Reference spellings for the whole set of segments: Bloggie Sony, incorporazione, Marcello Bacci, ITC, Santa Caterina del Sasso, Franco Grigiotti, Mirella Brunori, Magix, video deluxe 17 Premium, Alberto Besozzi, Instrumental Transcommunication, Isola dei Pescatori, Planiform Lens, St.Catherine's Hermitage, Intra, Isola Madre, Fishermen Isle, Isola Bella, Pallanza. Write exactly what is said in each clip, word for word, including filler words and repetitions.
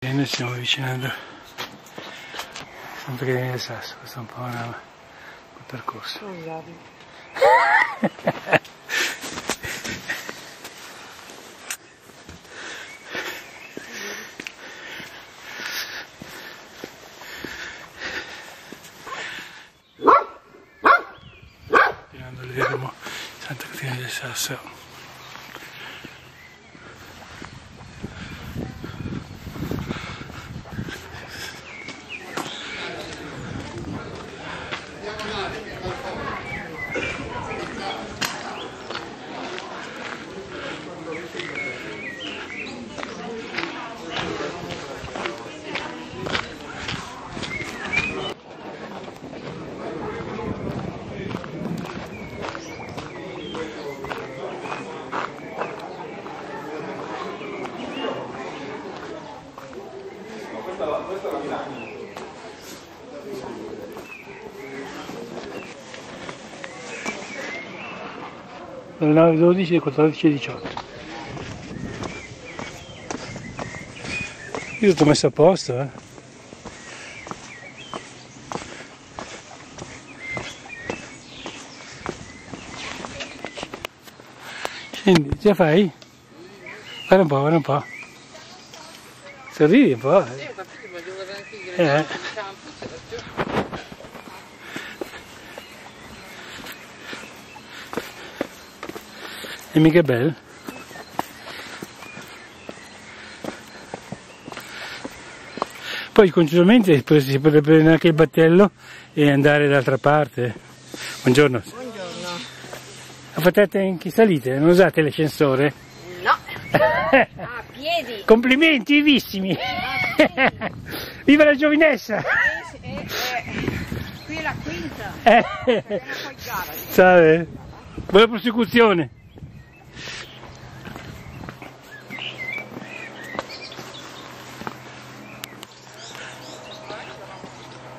E noi stiamo avvicinando Santa Caterina del Sasso, questo è un panorama, un percorso. Tirando il vermo Santa Caterina del Sasso. Dalle nove alle dodici, alle quattordici alle diciotto. Io tutto messo a posto, eh. Scendi, ce la fai? Guarda un po', guarda un po'. Sorridi un po'. Eh. Eh. E mica è bello? Poi congiuntamente si potrebbe prendere anche il battello e andare dall'altra parte. Buongiorno. Buongiorno. Ma fate anche salite, non usate l'ascensore? No. A piedi. Complimenti vivissimi. Viva la giovinezza! Eh, eh, eh. Qui è la quinta. Eh. Salve. Buona prosecuzione.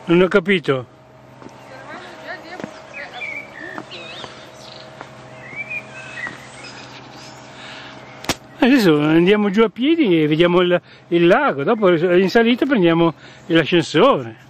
Non ho capito. Adesso andiamo giù a piedi e vediamo il, il lago, dopo in salita prendiamo l'ascensore.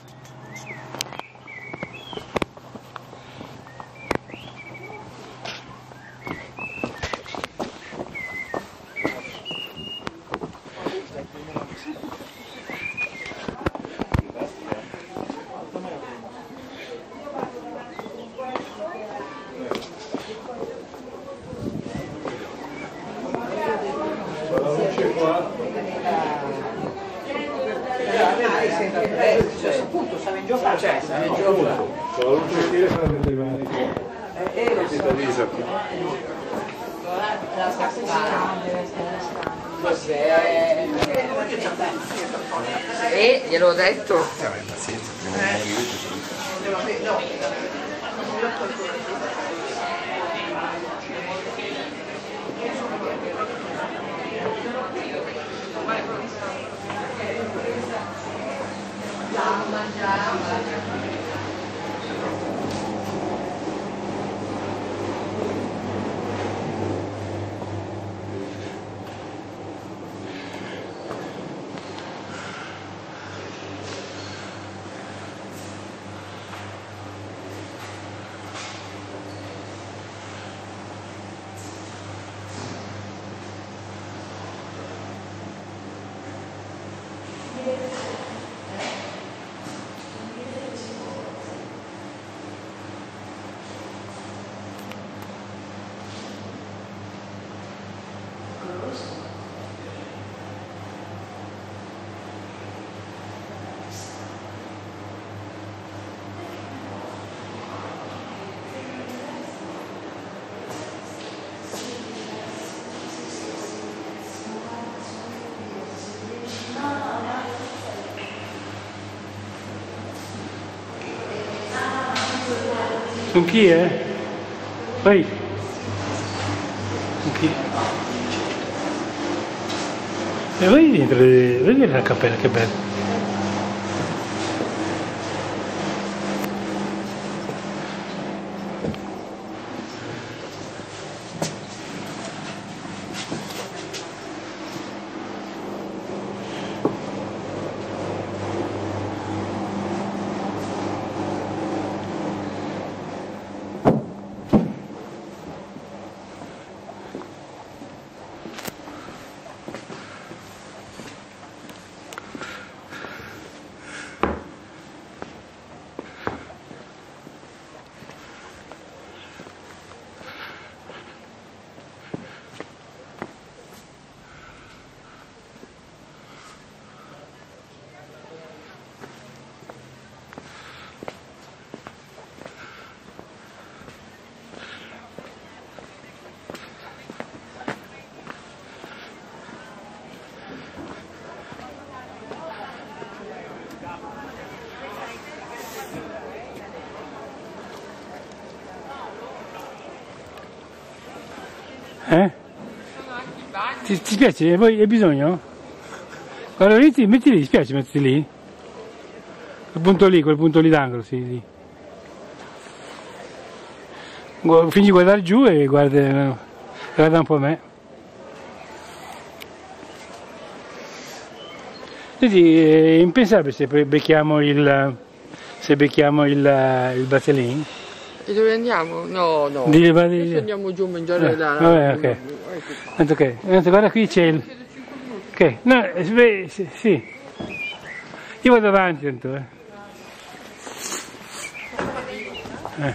E glielo ho detto. Con chi è? Vai! Con chi? E vai dentro, vedi la cappella che bella! Eh? Ti, ti spiace? Hai bisogno? Guarda lì, ti, metti lì, ti spiace metti lì? Quel punto lì, quel punto lì d'angolo, sì, lì. Fingi di guardare giù e guarda, guarda un po' me. Senti, è impensabile se becchiamo il, se becchiamo il, il battelin. E dove andiamo? No, no. Di, di... andiamo giù a mangiare eh, da... Vabbè, ok. Tanto che, tanto guarda qui c'è il... Ok, no, beh, sì, sì. Io vado avanti tanto, eh. eh.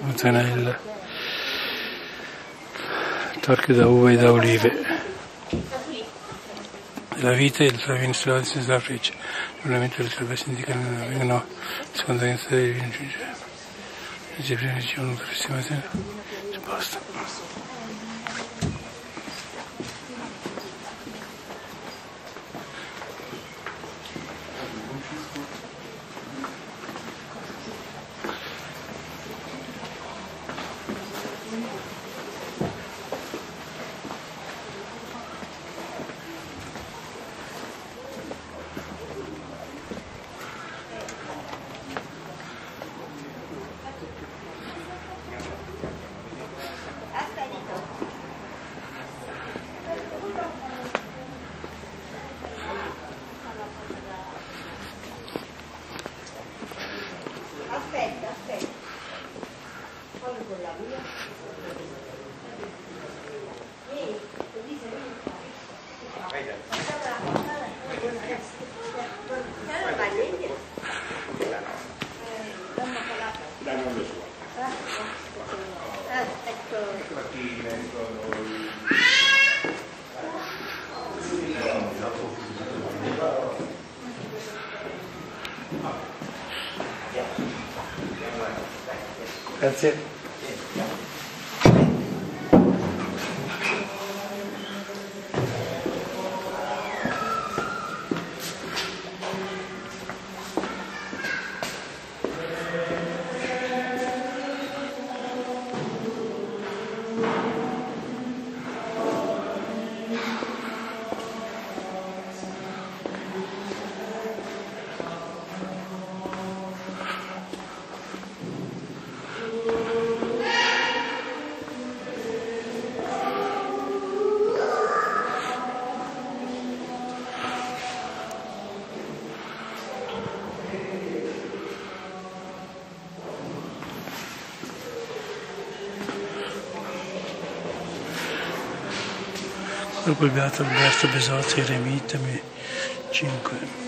Non c'è il... Torche da uva e da olive. La vita e il traviene solare senza la freccia. Normalmente le traverse indicano che non vengono secondo la vita del vino giungere. E se prima c'è un'altra estimazione, sposta. Grazie. Quel beato Alberto Besozzi, Eremita, cinque.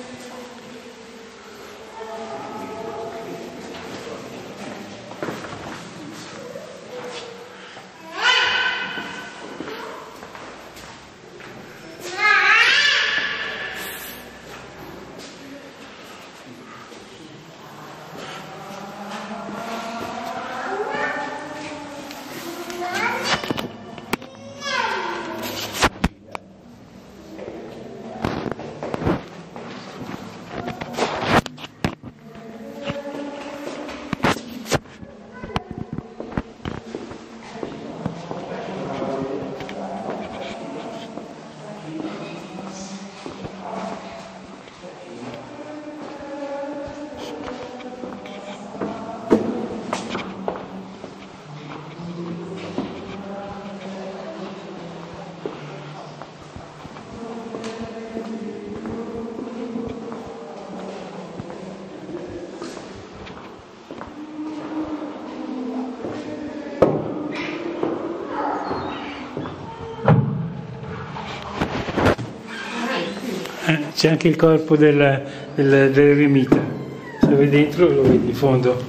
C'è anche il corpo del, del, dell'eremita, se lo vedi dentro lo vedi in fondo.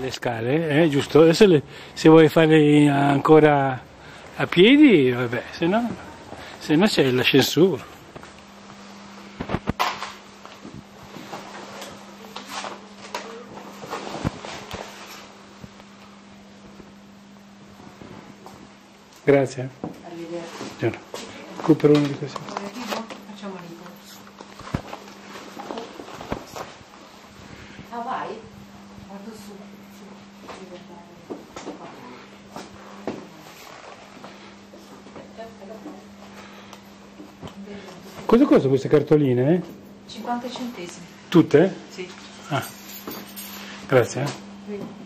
le scale, eh, giusto? Adesso le, se vuoi fare ancora a piedi, vabbè, se no, se no c'è l'ascensore. Grazie. Arrivederci. Recupero uno di questi. Facciamo l'ipotesi. Ah, vai? Vado su. Cosa costano queste cartoline? Eh? cinquanta centesimi. Tutte? Sì. Ah. Grazie. Vedi.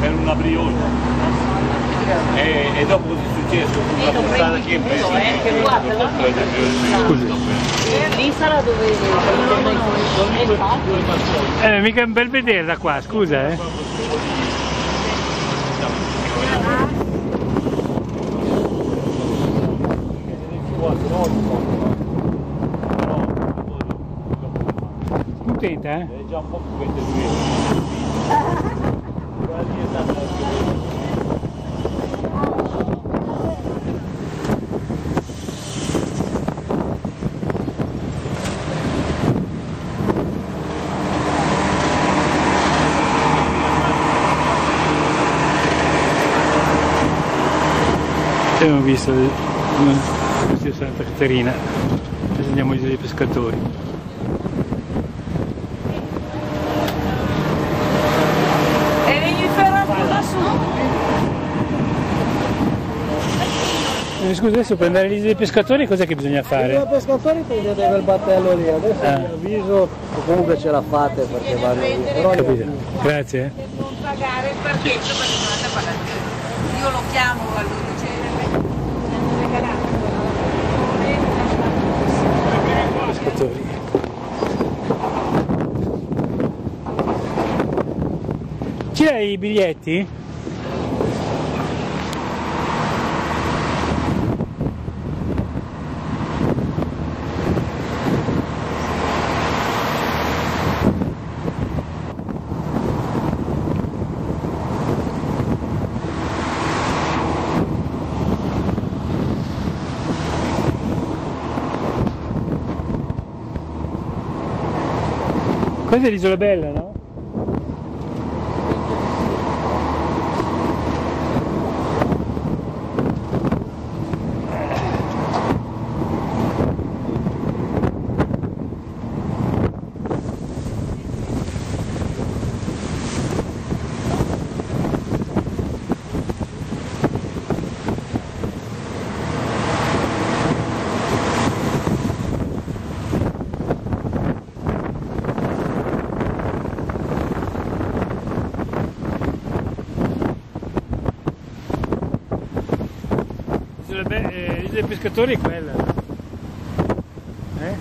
Per una brioche e, e dopo cosa è successo? Una portata che è presa l'isola dove è fatto, eh, mica è un bel vedere da qua, scusa, eh. Contenta, eh? È già un po' più ventidue. Abbiamo visto la Santa Caterina, adesso andiamo all'Isola dei Pescatori. Scusa, adesso per andare all'isola dei pescatori cos'è che bisogna fare? L'isola dei pescatori prendete quel battello lì, adesso ah. mi avviso comunque ce la fate perché vanno lì. Però io... Grazie. Per non pagare il parcheggio perché non andate a pagare. Io lo chiamo allora. Ce l'hai i biglietti? Questa è l'Isola Bella, no? L'isola dei pescatori è quella, eh?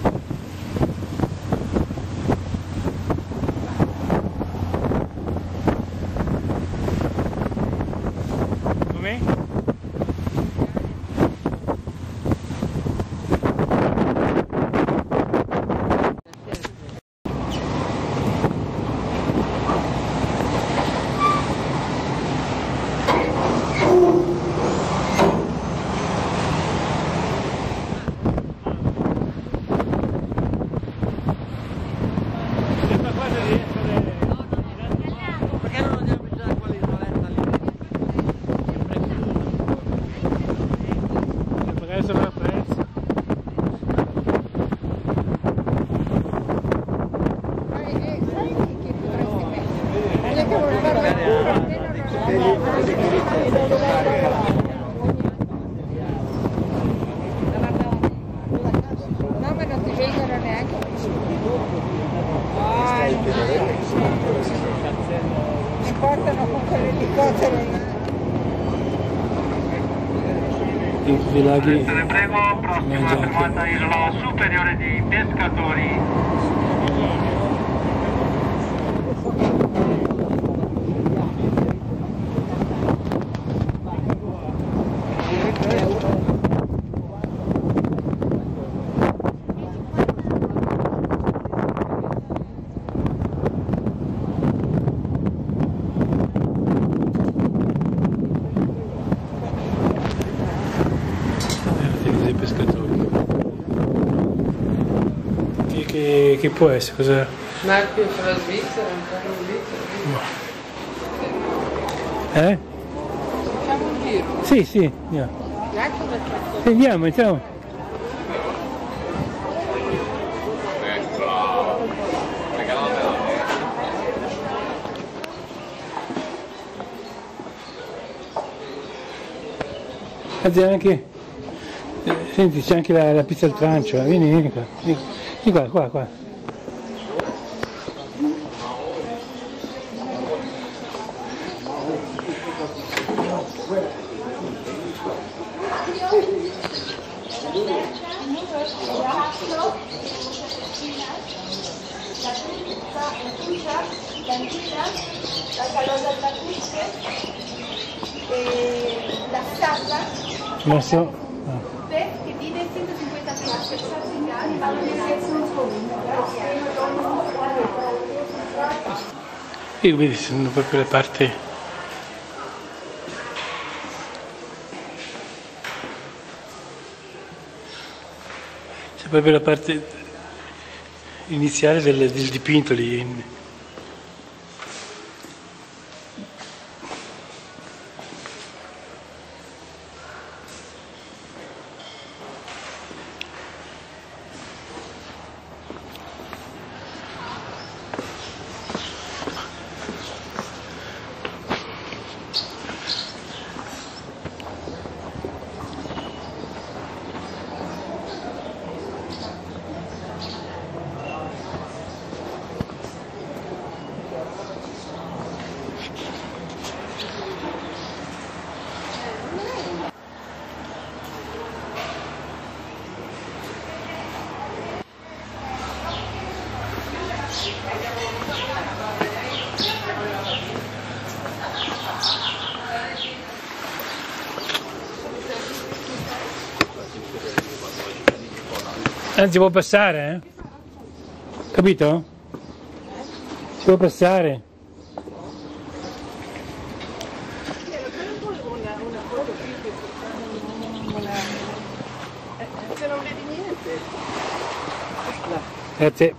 Come? I laghi prego, prossimo fermata Isola Superiore dei Pescatori. che, che può essere? Cos'è? Marchio sulla Svizzera, un po' di Svizzera. Eh? Facciamo un giro? Sì, sì, andiamo. Sì, andiamo, andiamo. Guardi anche... Senti, c'è anche la, la pizza al trancio, vieni, vieni qua, vieni qua, qua, qua. Adesso... E quindi sono proprio le parti c'è proprio la parte iniziale del, del dipinto lì. Si può passare, eh? Capito? Si può passare. Se non vedi niente. Grazie.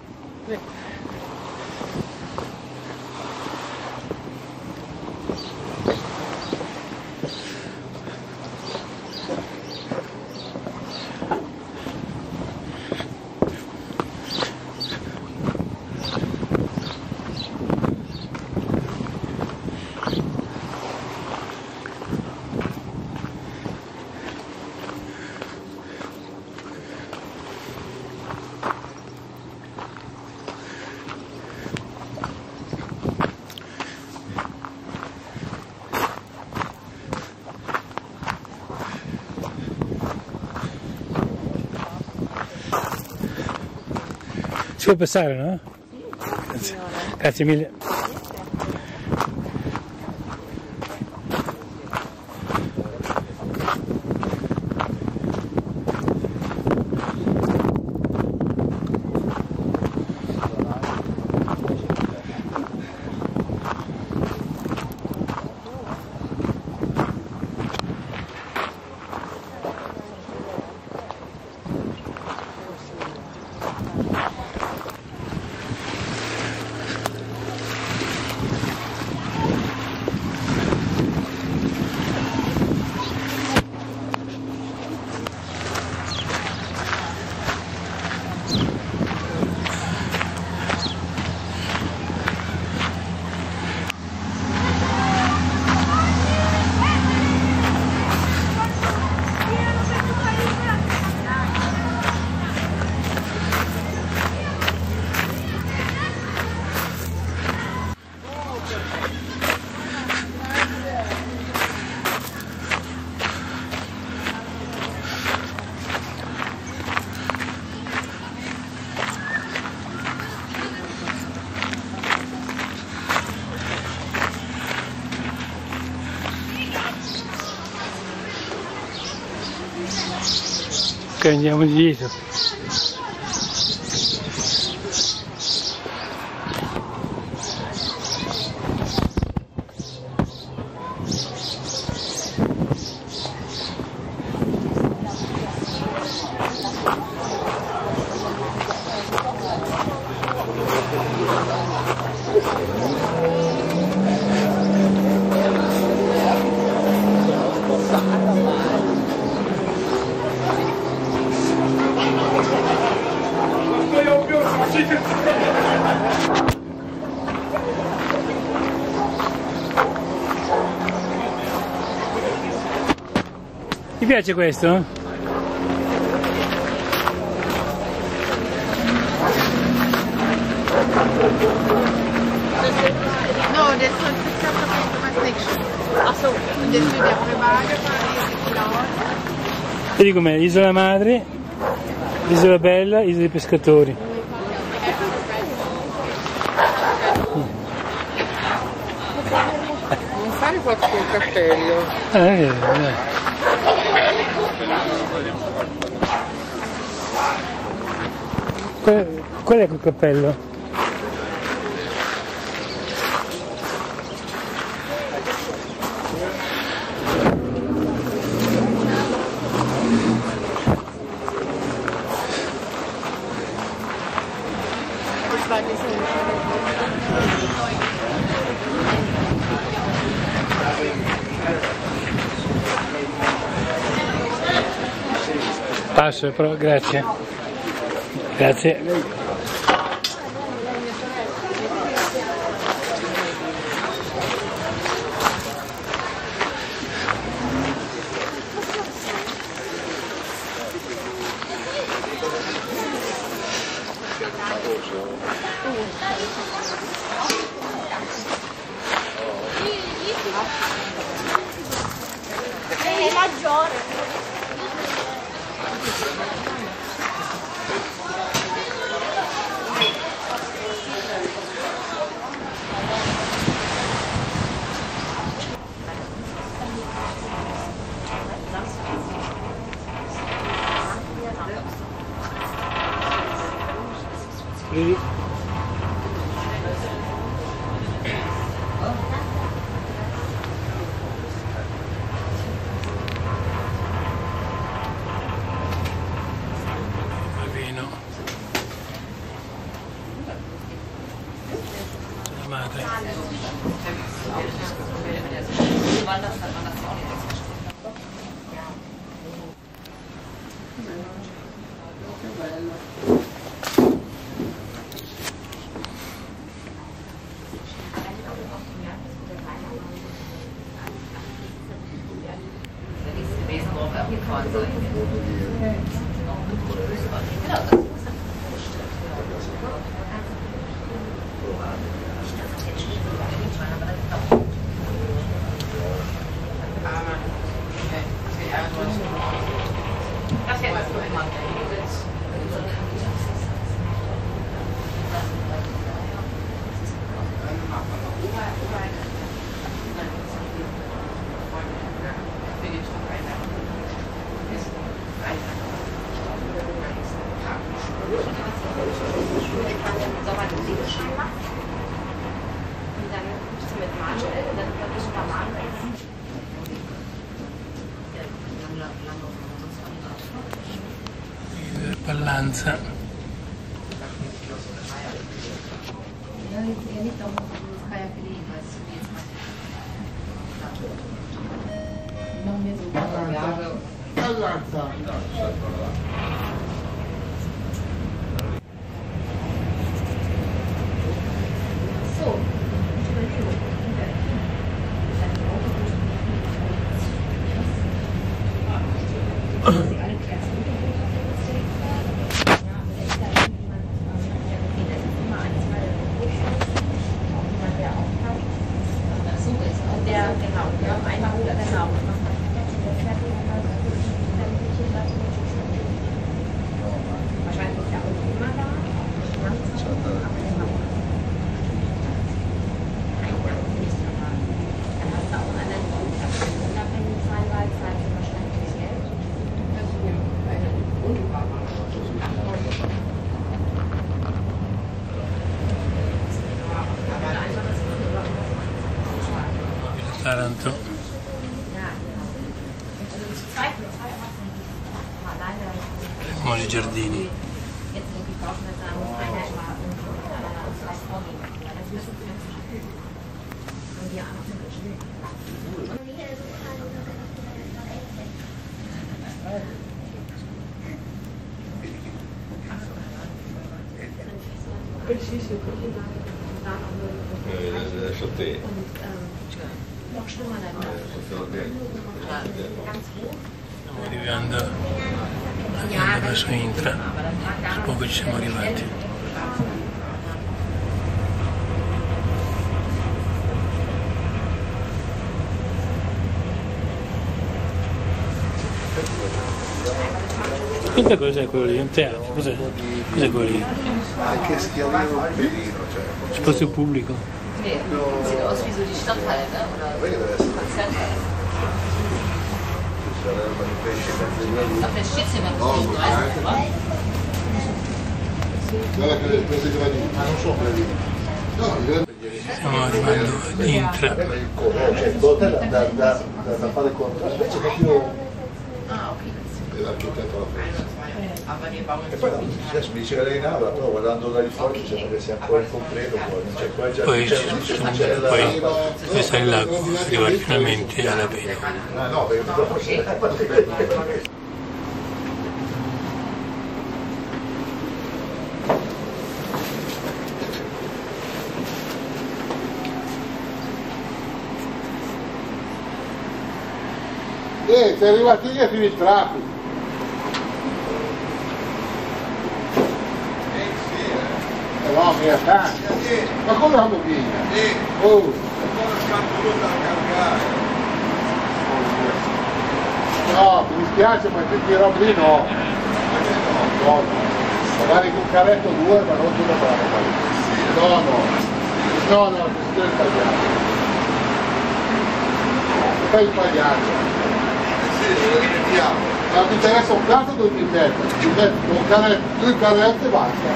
Può passare, no? Grazie, grazie mille. Andiamo indietro. Ti piace questo? No, adesso ho fissato questo Magix. Adesso andiamo a fare la vedi com'è? Isola Madre, Isola Bella, Isola dei Pescatori. Non fare quattro col cappello. Eh, eh. Qual è quel cappello? Passo, però, grazie. Grazie. È maggiore. Pallanza. Giardini. Sì, sì, così. Eh, lascio te. Arrivando verso Intra, tra poco ci siamo arrivati. Questa cos'è quello lì? Un teatro? Cos'è? Cos'è quello lì? Anche se chiamano un pelino, cioè. Spazio pubblico. Sì, ho sviso di stampella, una. La pescizia è molto. Stiamo arrivando ad Intra. Da fare contro. Ah, ok. L'architetto la pensa. E poi mi diceva lei in aula, però guardando da lì fuori sembra che sia ancora incompleto. Poi questa è la arriva finalmente alla Bella. No, perché dopo si è. Eh, sei arrivati lì e finì il traffico. Eh sì, eh. No, mi ha tanto. Ma come la bottiglia? Sì. Oh. Ancora scatto da caricare. No, mi dispiace, ma tutti i robi no. No, no. Magari con carretto due, ma non sulla barba. No, no. No, no, questo è sbagliato. Fai il pagliaccio. Ma ti interessa un piatto o due pintette? Due carrette e basta.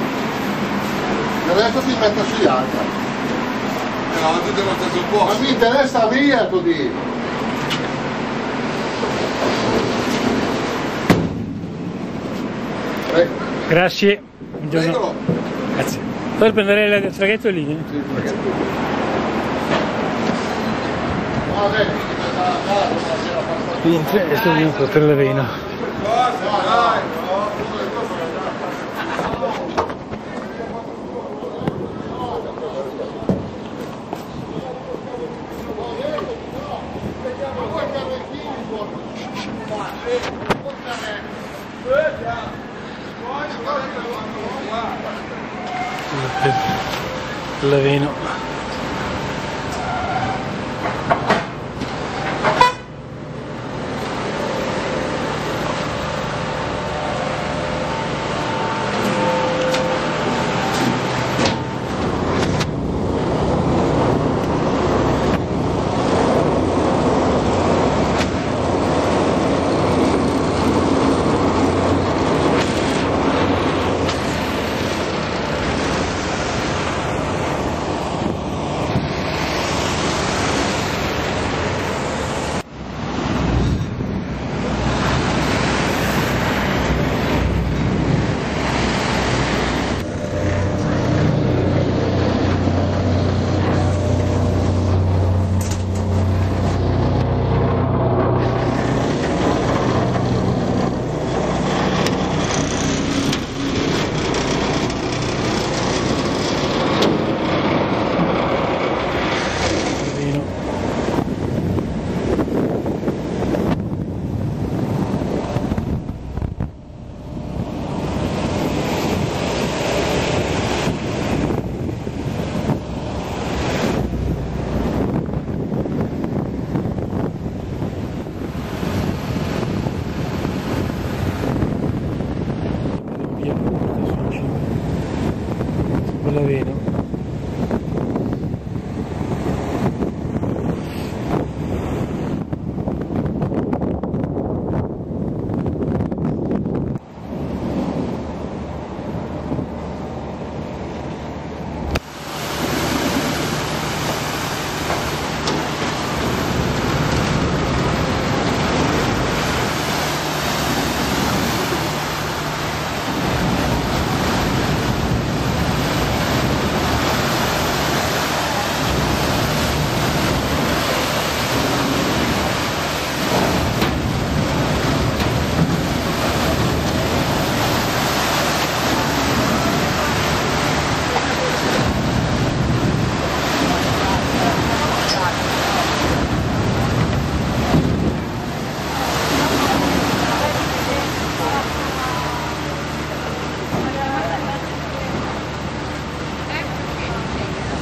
Il resto si mette sugli altri. No, tutte lo stesso posto. Ma mi interessa via, tu dici. Prego. Grazie. Prego. Grazie. Puoi prendere il traghetto lì? Eh? Sì, il traghetto. Va bene. Intra e sono venuto per l'Avena. L'Avena.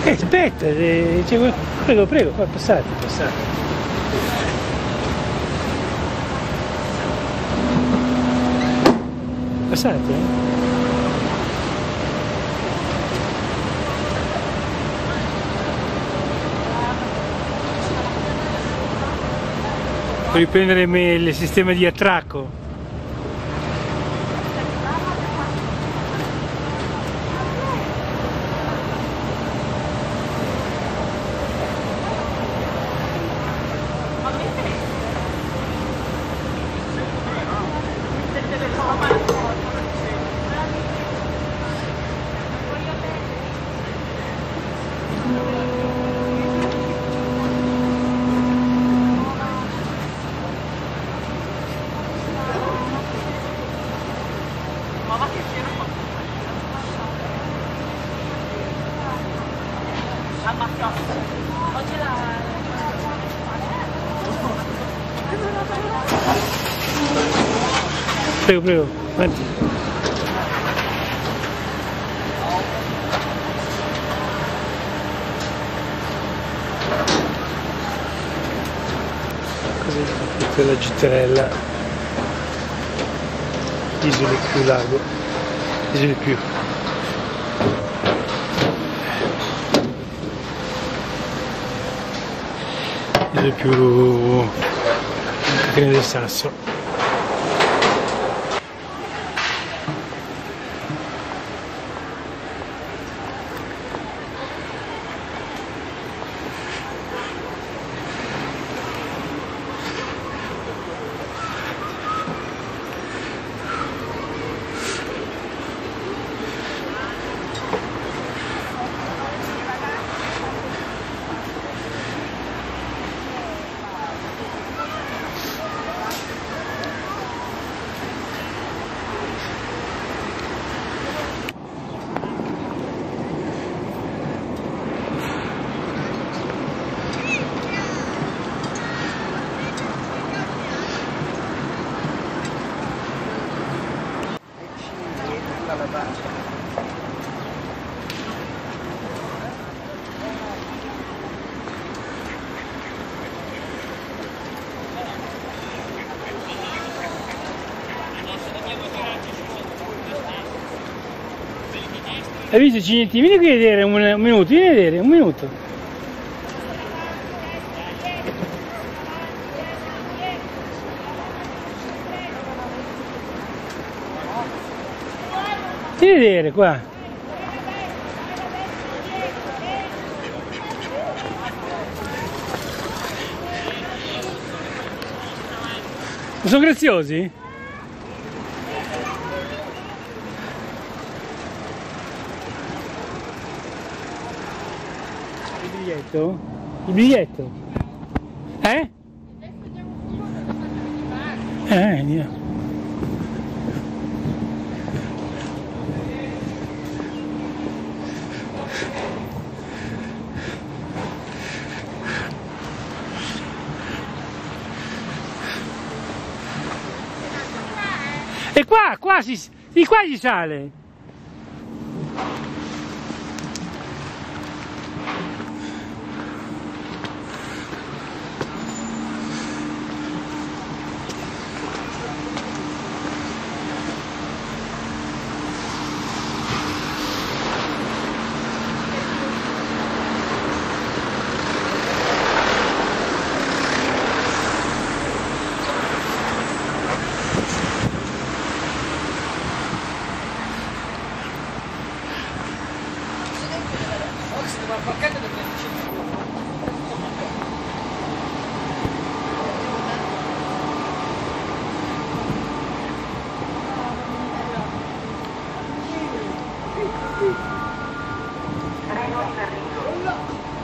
Eh, aspetta, eh, prego, prego, qua passate, passate. Passate, eh? Per riprendere il sistema di attracco. Prego, prego, avanti. Così tutta la gitterella. Isole più lago. Isole più. Isole più... Santa Caterina del Sasso. Hai visto Cinetti? Vieni qui a vedere un, un minuto, vieni a vedere, un minuto. Vieni a vedere qua. Sono graziosi? Il biglietto? Eh? Eh, niente. E qua, qua si, di qua si sale.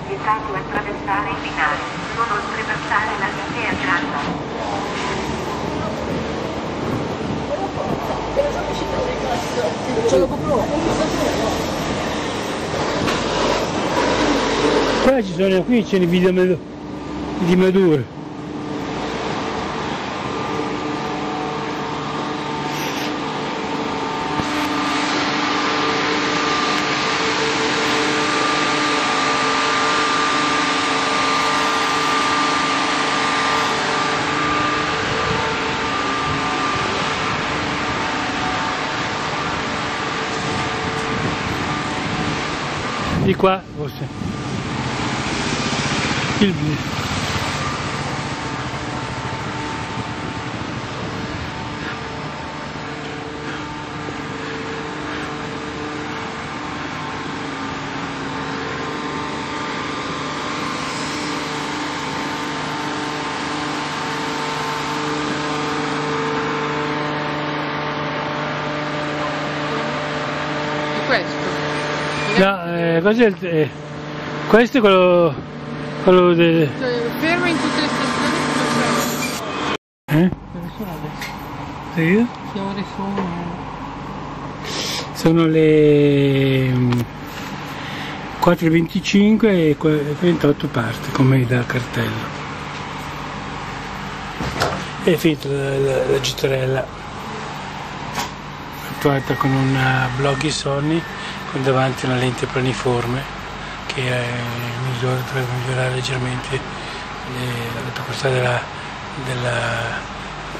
Vietato attraversare il binario, non oltrepassare la linea gialla. Qua ci sono, qui c'è il video di Maduro. di qua forse il blu. No, eh, questo, è, eh, questo è quello, quello del... Fermo in tutte le stazioni che eh? Dove sono adesso? Sì? Che ore sono? Sono le quattro e venticinque e ventotto parte, come da cartello. È finita la, la, la gitarella, attuata con una Bloggie Sony davanti una lente planiforme che misura, dovrebbe migliorare leggermente le, la capacità della, della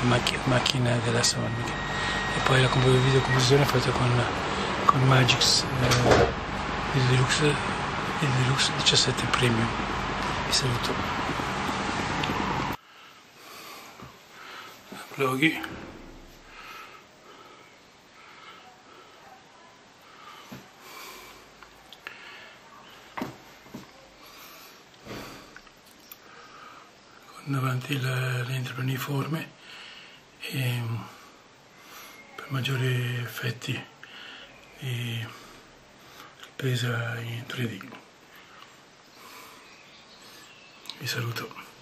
macchina, macchina della Sony, e poi la videocomposizione è fatta con, con Magix eh, il Deluxe, il Deluxe diciassette Premium. Vi saluto. Bloggie davanti la lente planiforme e per maggiori effetti di ripresa in tre D. Vi saluto.